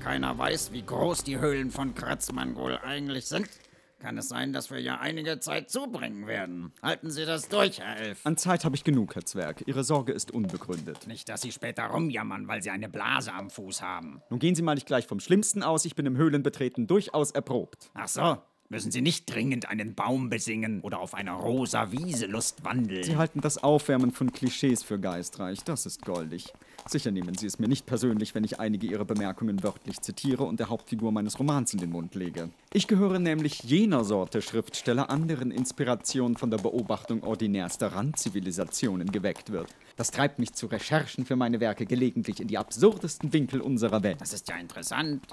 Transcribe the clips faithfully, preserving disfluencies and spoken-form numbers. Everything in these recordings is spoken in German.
Keiner weiß, wie groß die Höhlen von Kraz Man Gul eigentlich sind, kann es sein, dass wir ja einige Zeit zubringen werden. Halten Sie das durch, Herr Elf. An Zeit habe ich genug, Herr Zwerg. Ihre Sorge ist unbegründet. Nicht, dass Sie später rumjammern, weil Sie eine Blase am Fuß haben. Nun gehen Sie mal nicht gleich vom Schlimmsten aus. Ich bin im Höhlenbetreten durchaus erprobt. Ach so. Müssen Sie nicht dringend einen Baum besingen oder auf einer rosa Wiese Lust wandeln. Sie halten das Aufwärmen von Klischees für geistreich, das ist goldig. Sicher nehmen Sie es mir nicht persönlich, wenn ich einige Ihrer Bemerkungen wörtlich zitiere und der Hauptfigur meines Romans in den Mund lege. Ich gehöre nämlich jener Sorte Schriftsteller an, deren Inspiration von der Beobachtung ordinärster Randzivilisationen geweckt wird. Das treibt mich zu Recherchen für meine Werke gelegentlich in die absurdesten Winkel unserer Welt. Das ist ja interessant.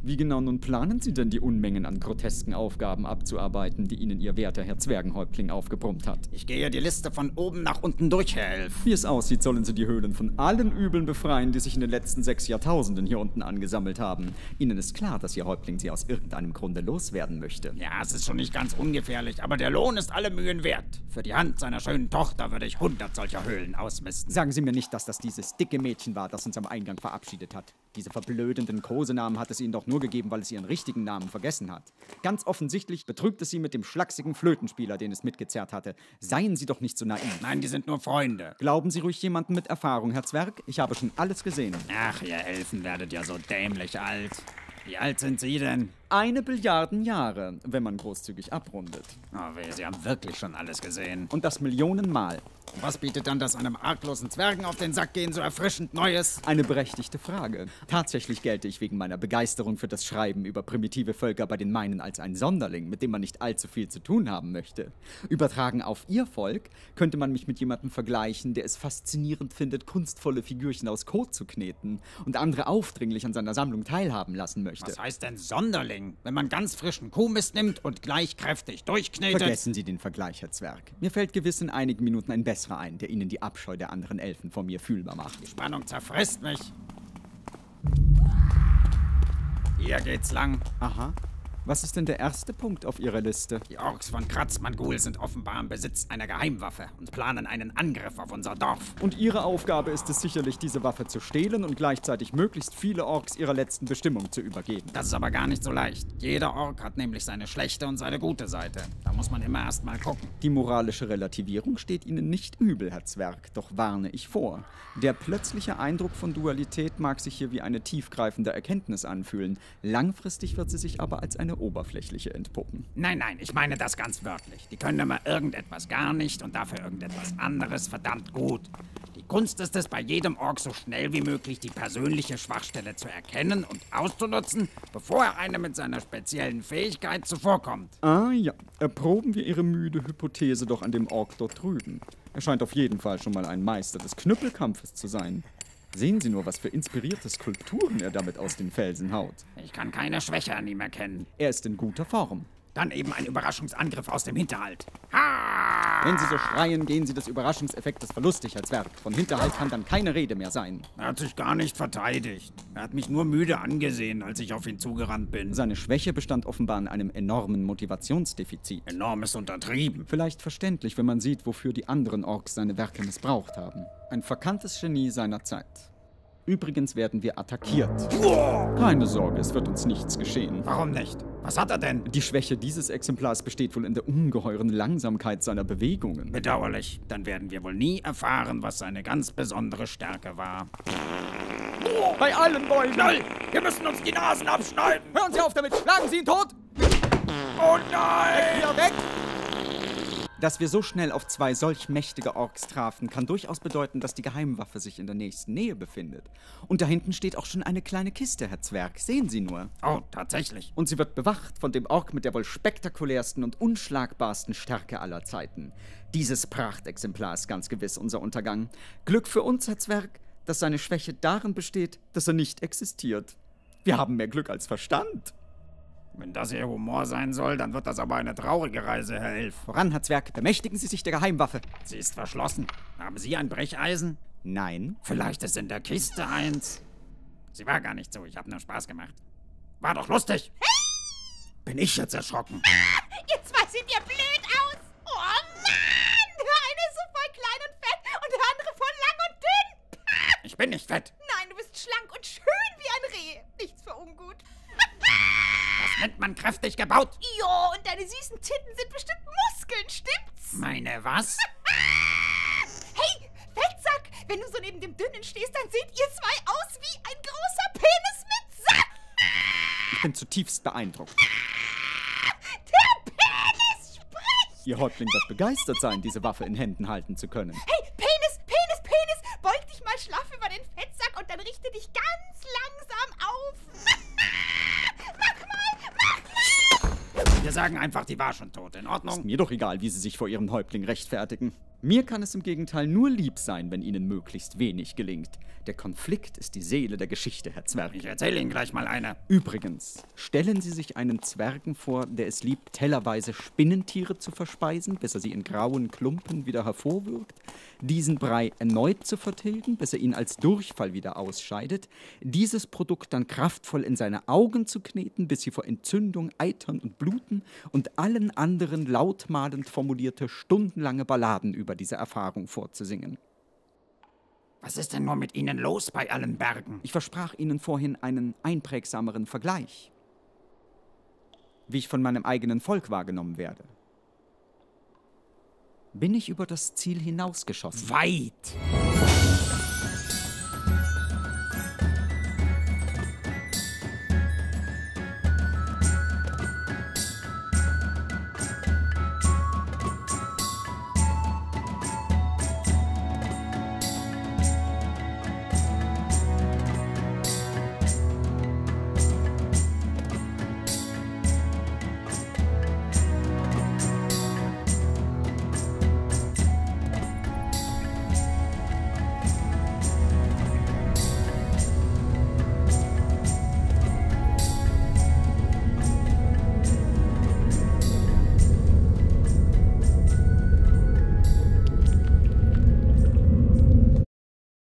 Wie genau nun planen Sie denn, die Unmengen an grotesken Aufgaben abzuarbeiten, die Ihnen Ihr werter Herr Zwergenhäuptling aufgebrummt hat? Ich gehe die Liste von oben nach unten durch, Herr Elf. Wie es aussieht, sollen Sie die Höhlen von allen Übeln befreien, die sich in den letzten sechs Jahrtausenden hier unten angesammelt haben. Ihnen ist klar, dass Ihr Häuptling Sie aus irgendeinem Grunde loswerden möchte. Ja, es ist schon nicht ganz ungefährlich, aber der Lohn ist alle Mühen wert. Für die Hand seiner schönen Tochter würde ich hundert solcher Höhlen ausmisten. Sagen Sie mir nicht, dass das dieses dicke Mädchen war, das uns am Eingang verabschiedet hat. Diese verblödenden Kosenamen hat es Ihnen doch nur gegeben, weil es ihren richtigen Namen vergessen hat. Ganz offensichtlich betrügt es sie mit dem schlachsigen Flötenspieler, den es mitgezerrt hatte. Seien Sie doch nicht so naiv. Nein, die sind nur Freunde. Glauben Sie ruhig jemanden mit Erfahrung, Herr Zwerg. Ich habe schon alles gesehen. Ach, ihr Elfen werdet ja so dämlich alt. Wie alt sind Sie denn? Eine Billiarden Jahre, wenn man großzügig abrundet. Oh weh, Sie haben wirklich schon alles gesehen. Und das Millionenmal. Was bietet dann das einem arglosen Zwergen auf den Sack gehen so erfrischend Neues? Eine berechtigte Frage. Tatsächlich gelte ich wegen meiner Begeisterung für das Schreiben über primitive Völker bei den meinen als ein Sonderling, mit dem man nicht allzu viel zu tun haben möchte. Übertragen auf Ihr Volk könnte man mich mit jemandem vergleichen, der es faszinierend findet, kunstvolle Figürchen aus Kot zu kneten und andere aufdringlich an seiner Sammlung teilhaben lassen möchte. Was heißt denn Sonderling? Wenn man ganz frischen Kuhmist nimmt und gleich kräftig durchknetet... Vergessen Sie den Vergleich, Herr Zwerg. Mir fällt gewiss in einigen Minuten ein besserer ein, der Ihnen die Abscheu der anderen Elfen vor mir fühlbar macht. Die Spannung zerfrisst mich. Hier geht's lang. Aha. Was ist denn der erste Punkt auf Ihrer Liste? Die Orks von Kraz Man Gul sind offenbar im Besitz einer Geheimwaffe und planen einen Angriff auf unser Dorf. Und Ihre Aufgabe ist es sicherlich, diese Waffe zu stehlen und gleichzeitig möglichst viele Orks ihrer letzten Bestimmung zu übergeben. Das ist aber gar nicht so leicht. Jeder Ork hat nämlich seine schlechte und seine gute Seite. Da muss man immer erst mal gucken. Die moralische Relativierung steht Ihnen nicht übel, Herr Zwerg, doch warne ich vor. Der plötzliche Eindruck von Dualität mag sich hier wie eine tiefgreifende Erkenntnis anfühlen. Langfristig wird sie sich aber als eine oberflächliche entpuppen. Nein, nein, ich meine das ganz wörtlich. Die können immer irgendetwas gar nicht und dafür irgendetwas anderes verdammt gut. Die Kunst ist es, bei jedem Ork so schnell wie möglich die persönliche Schwachstelle zu erkennen und auszunutzen, bevor er einem mit seiner speziellen Fähigkeit zuvorkommt. Ah ja, erproben wir Ihre müde Hypothese doch an dem Ork dort drüben. Er scheint auf jeden Fall schon mal ein Meister des Knüppelkampfes zu sein. Sehen Sie nur, was für inspirierte Skulpturen er damit aus den Felsen haut. Ich kann keine Schwäche an ihm erkennen. Er ist in guter Form. Dann eben ein Überraschungsangriff aus dem Hinterhalt. Ha! Wenn Sie so schreien, gehen Sie des Überraschungseffektes verlustig, Herr Zwerg. Von Hinterhalt kann dann keine Rede mehr sein. Er hat sich gar nicht verteidigt. Er hat mich nur müde angesehen, als ich auf ihn zugerannt bin. Seine Schwäche bestand offenbar in einem enormen Motivationsdefizit. Enormes untertrieben. Vielleicht verständlich, wenn man sieht, wofür die anderen Orks seine Werke missbraucht haben. Ein verkanntes Genie seiner Zeit. Übrigens werden wir attackiert. Keine Sorge, es wird uns nichts geschehen. Warum nicht? Was hat er denn? Die Schwäche dieses Exemplars besteht wohl in der ungeheuren Langsamkeit seiner Bewegungen. Bedauerlich. Dann werden wir wohl nie erfahren, was seine ganz besondere Stärke war. Bei allen Bäumen! Schnell! Wir müssen uns die Nasen abschneiden! Hören Sie auf damit! Schlagen Sie ihn tot! Oh nein! Weg, hier, weg! Dass wir so schnell auf zwei solch mächtige Orks trafen, kann durchaus bedeuten, dass die Geheimwaffe sich in der nächsten Nähe befindet. Und da hinten steht auch schon eine kleine Kiste, Herr Zwerg. Sehen Sie nur. Oh, tatsächlich. Und sie wird bewacht von dem Ork mit der wohl spektakulärsten und unschlagbarsten Stärke aller Zeiten. Dieses Prachtexemplar ist ganz gewiss unser Untergang. Glück für uns, Herr Zwerg, dass seine Schwäche darin besteht, dass er nicht existiert. Wir haben mehr Glück als Verstand. Wenn das Ihr Humor sein soll, dann wird das aber eine traurige Reise, Herr Elf. Voran, Herr Zwerg, bemächtigen Sie sich der Geheimwaffe. Sie ist verschlossen. Haben Sie ein Brecheisen? Nein. Vielleicht ist in der Kiste eins. Sie war gar nicht so, ich habe nur Spaß gemacht. War doch lustig. Bin ich jetzt erschrocken. Ah, jetzt war sie mir blöd aus. Oh Mann, der eine ist so voll klein und fett und der andere voll lang und dünn. Ah. Ich bin nicht fett. Nein, du bist schlank und schön wie ein Reh. Nichts für ungut. Das nennt man kräftig gebaut. Jo, und deine süßen Titten sind bestimmt Muskeln, stimmt's? Meine was? Hey, Fettsack, wenn du so neben dem Dünnen stehst, dann seht ihr zwei aus wie ein großer Penis mit Sack. Ich bin zutiefst beeindruckt. Der Penis spricht! Ihr Häuptling wird begeistert sein, diese Waffe in Händen halten zu können. Hey, Penis, Penis, Penis, beug dich mal schlaff über den Fettsack und dann richte dich ganz langsam auf. Wir sagen einfach, die war schon tot. In Ordnung? Ist mir doch egal, wie Sie sich vor Ihrem Häuptling rechtfertigen. Mir kann es im Gegenteil nur lieb sein, wenn Ihnen möglichst wenig gelingt. Der Konflikt ist die Seele der Geschichte, Herr Zwerg. Ich erzähle Ihnen gleich mal eine. Übrigens, stellen Sie sich einen Zwergen vor, der es liebt, tellerweise Spinnentiere zu verspeisen, bis er sie in grauen Klumpen wieder hervorwirkt, diesen Brei erneut zu vertilgen, bis er ihn als Durchfall wieder ausscheidet, dieses Produkt dann kraftvoll in seine Augen zu kneten, bis sie vor Entzündung eitern und bluten, und allen anderen lautmalend formulierte, stundenlange Balladen über diese Erfahrung vorzusingen. Was ist denn nur mit Ihnen los bei allen Bergen? Ich versprach Ihnen vorhin einen einprägsameren Vergleich, wie ich von meinem eigenen Volk wahrgenommen werde. Bin ich über das Ziel hinausgeschossen? Weit!